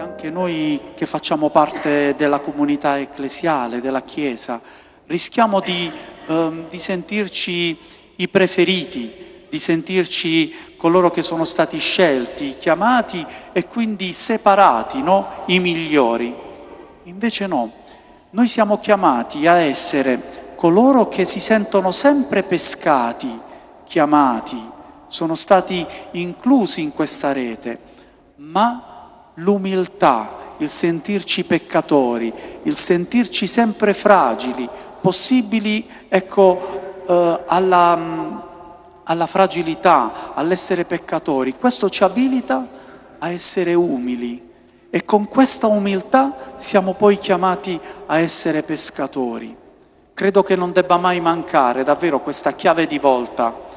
Anche noi che facciamo parte della comunità ecclesiale, della Chiesa, rischiamo di sentirci i preferiti, di sentirci coloro che sono stati scelti, chiamati e quindi separati, no? I migliori. Invece no, noi siamo chiamati a essere coloro che si sentono sempre pescati, chiamati, sono stati inclusi in questa rete, ma l'umiltà, il sentirci peccatori, il sentirci sempre fragili, possibili, ecco, alla fragilità, all'essere peccatori, questo ci abilita a essere umili e con questa umiltà siamo poi chiamati a essere pescatori. Credo che non debba mai mancare davvero questa chiave di volta